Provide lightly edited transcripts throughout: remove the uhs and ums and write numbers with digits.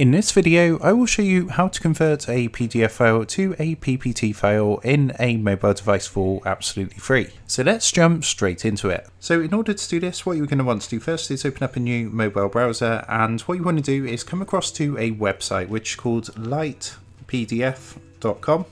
In this video, I will show you how to convert a PDF file to a PPT file in a mobile device for absolutely free. So let's jump straight into it. So in order to do this, what you're going to want to do first is open up a new mobile browser, and what you want to do is come across to a website which is called lightpdf.com.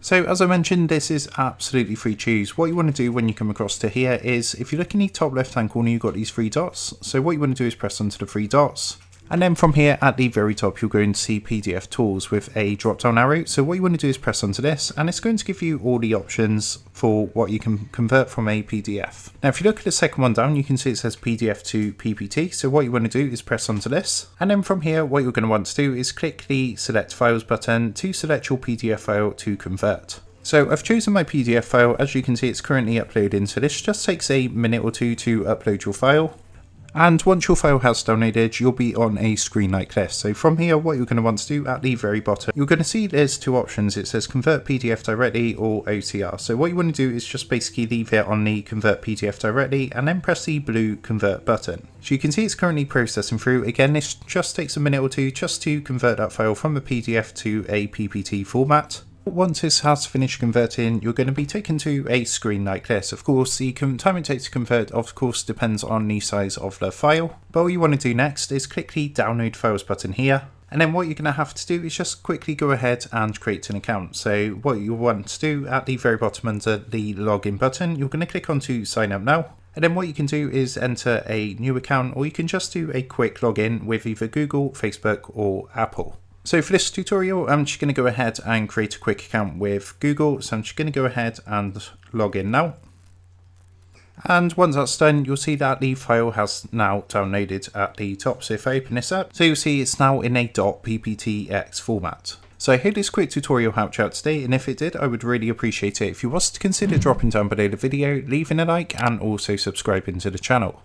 So as I mentioned, this is absolutely free to use. What you want to do when you come across to here is, if you look in the top left hand corner, you've got these three dots. So what you want to do is press onto the three dots. And then from here at the very top, you're going to see PDF tools with a drop down arrow. So what you want to do is press onto this, and it's going to give you all the options for what you can convert from a PDF. Now, if you look at the second one down, you can see it says PDF to PPT. So what you want to do is press onto this. And then from here, what you're going to want to do is click the select files button to select your PDF file to convert. So I've chosen my PDF file. As you can see, it's currently uploading. So this just takes a minute or two to upload your file. And once your file has downloaded, you'll be on a screen like this. So from here, what you're going to want to do at the very bottom, you're going to see there's two options. It says convert PDF directly or OTR. So what you want to do is just basically leave it on the convert PDF directly and then press the blue convert button. So you can see it's currently processing through. Again, this just takes a minute or two just to convert that file from a PDF to a PPT format. Once this has finished converting, you're going to be taken to a screen like this. Of course, the time it takes to convert, of course, depends on the size of the file. But what you want to do next is click the download files button here. And then what you're going to have to do is just quickly go ahead and create an account. So what you want to do at the very bottom under the login button, you're going to click on to sign up now. And then what you can do is enter a new account, or you can just do a quick login with either Google, Facebook or Apple. So for this tutorial, I'm just going to go ahead and create a quick account with Google. So I'm just going to go ahead and log in now. And once that's done, you'll see that the file has now downloaded at the top. So if I open this up, so you'll see it's now in a .PPTX format. So I hope this quick tutorial helped you out today, and if it did, I would really appreciate it if you was to consider dropping down below the video, leaving a like, and also subscribing to the channel.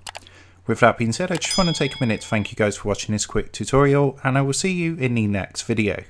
With that being said, I just want to take a minute to thank you guys for watching this quick tutorial, and I will see you in the next video.